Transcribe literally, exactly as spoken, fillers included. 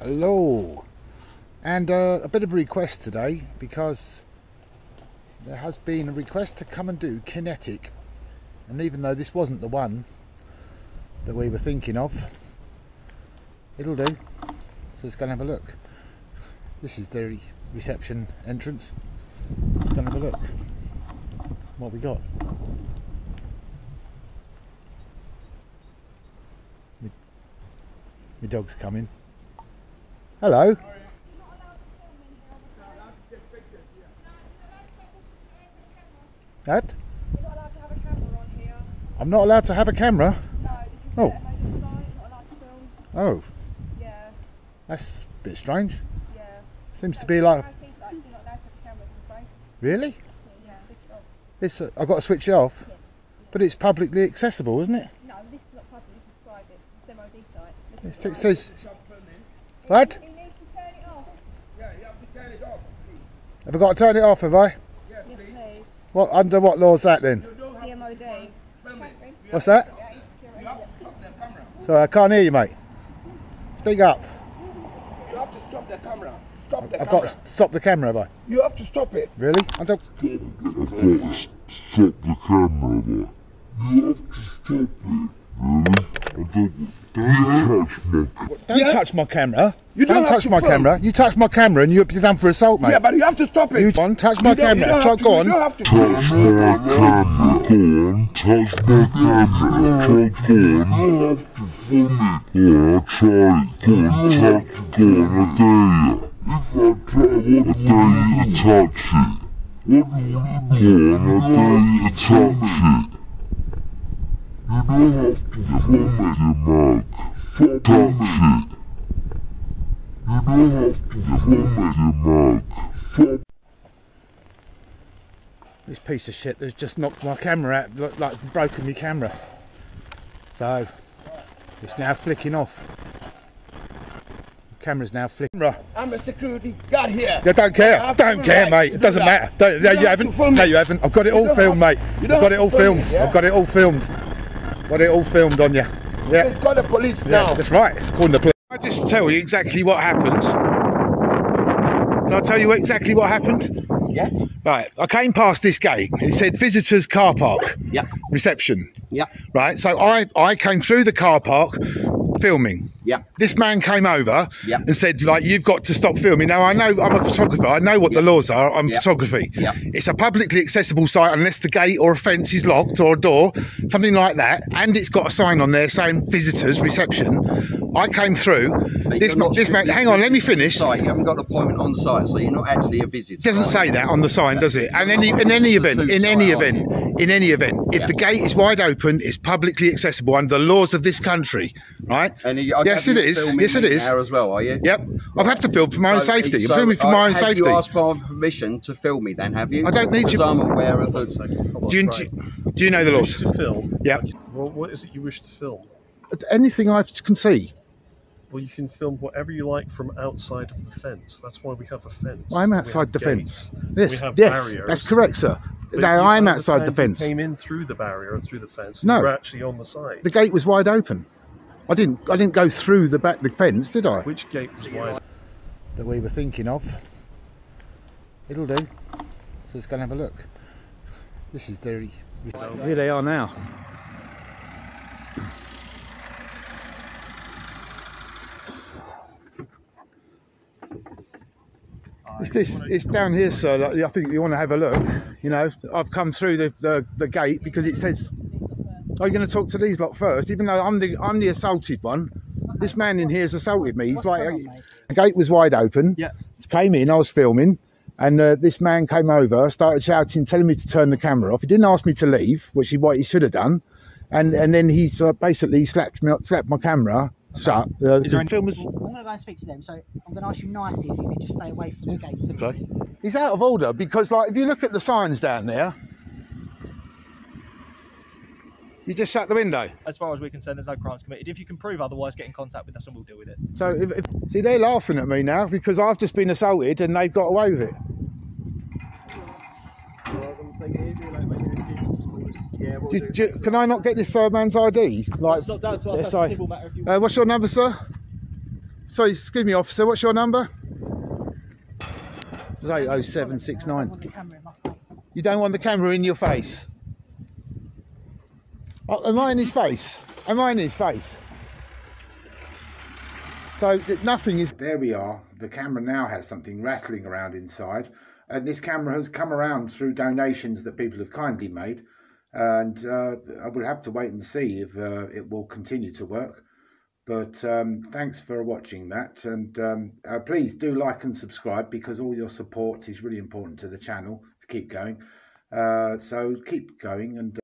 Hello. And uh, a bit of a request today, because there has been a request to come and do QinetiQ, and even though this wasn't the one that we were thinking of, it'll do. So let's go and have a look. This is the reception entrance. Let's go and have a look what we got. My, my dog's coming. Hello. That? You're not allowed to have a camera on here. I'm not allowed to have a camera? No, this is oh. You're not allowed to film. Oh. Yeah. That's a bit strange. Yeah. Seems no, to be like... You're not allowed to have cameras in front. Really? Yeah. Switch it off. It's a, I've got to switch it off? Yeah. But it's publicly accessible, isn't it? No, this is not public, this is private. It's an M O D site. This it says... Right. What? You need to turn it off. Yeah, you have to turn it off, please. Have I got to turn it off, have I? What, under what law is that then? The M O D. What's that? Sorry, I can't hear you, mate. Speak up. You have to stop the camera. Stop the camera. I've got to stop the camera, have I? You have to stop it. Really? I've got to stop the camera, have I? You have to stop it. Really? Don't touch my camera. Don't touch my camera. You don't, don't touch my film. camera. You touch my camera and you're down for assault, mate. Yeah, but you have to stop it. You don't touch my you don't, camera. You don't Go on. You don't have to. Touch my camera. Go on. Touch my camera. Touch on. You have to film it. Oh, try. Go on. Touch it. Go on. I dare you. If I try, what dare you to touch it? What do you mean? Go on. I dare you to touch it. You don't have to film it, you mug. Touch it. You don't have to film it, you mug. This piece of shit has just knocked my camera out, looked like it's broken my camera. So, it's now flicking off. The camera's now flicking off. I'm a security guard here. Yeah, don't care, don't care, mate. It doesn't matter. Don't, no, you haven't. No, you haven't. I've got it all filmed, mate. I've got it all filmed. I've got it all filmed. Got it all filmed on you. Yeah. It's got the police now. That's right. It's calling the police. Can I just tell you exactly what happened? Can I tell you exactly what happened? Yeah. Right, I came past this gate. It said visitors car park. Yeah. Reception. Yeah. Right, so I, I came through the car park filming. Yeah. This man came over yeah. and said, like, you've got to stop filming. Now, I know I'm a photographer. I know what yeah. the laws are on yeah. photography. Yeah. It's a publicly accessible site unless the gate or a fence is locked or a door, something like that. And it's got a sign on there saying visitors reception. I came through, this, this man, hang on, let me finish. Site. You haven't got an appointment on site, so you're not actually a visitor. It doesn't say that on the sign, does it? And any, in any event, in any event, in any event, if yeah. the gate is wide open, it's publicly accessible under the laws of this country, right? And you, yes, it is. Yes, it is. As well, are you? Yep. I've had to film for my own so, safety. I'm so filming for I, my own have safety. Have you asked for permission to film me then, have you? I don't need you. I'm aware of those. Do you, do you know the laws? To film? Yep. Well, what is it you wish to film? Anything I can see. Well, you can film whatever you like from outside of the fence. That's why we have a fence. I'm outside the gates. fence. Yes, we have yes, barriers. That's correct, sir. But no, I'm outside the fence. You came in through the barrier, through the fence. No, you were actually on the side. The gate was wide open. I didn't. I didn't go through the back the fence, did I? Which gate was wide? That we were thinking of. It'll do. So let's go and have a look. This is the. Here they are now. It's this. It's down here, sir. Like, I think you want to have a look. You know, I've come through the, the the gate because it says. Are you going to talk to these lot first? Even though I'm the I'm the assaulted one. This man in here has assaulted me. He's like, the gate was wide open. Yeah. Came in. I was filming, and uh, this man came over, started shouting, telling me to turn the camera off. He didn't ask me to leave, which is what he should have done. And and then he uh, basically slapped me, slapped my camera shut. Uh, is there any film was Go and speak to them, so I'm going to ask you nicely if you can just stay away from the gates. Okay. He's out of order because, like, if you look at the signs down there, you just shut the window. As far as we're concerned, there's no crimes committed. If you can prove otherwise, get in contact with us and we'll deal with it. So, if, if, see, they're laughing at me now because I've just been assaulted and they've got away with it. Yeah, we'll do, do, can I not get this uh, man's I D? Like, it's not down to us. That's a civil matter. If you uh, what's your number, sir? Sorry, excuse me, officer, what's your number? oh oh seven six nine. You don't want the camera in your face? Oh, am I in his face? Am I in his face? So nothing is... There we are. The camera now has something rattling around inside. And this camera has come around through donations that people have kindly made. And uh, I will have to wait and see if uh, it will continue to work. But um, thanks for watching that. And um, uh, please do like and subscribe, because all your support is really important to the channel to keep going. Uh, so keep going and...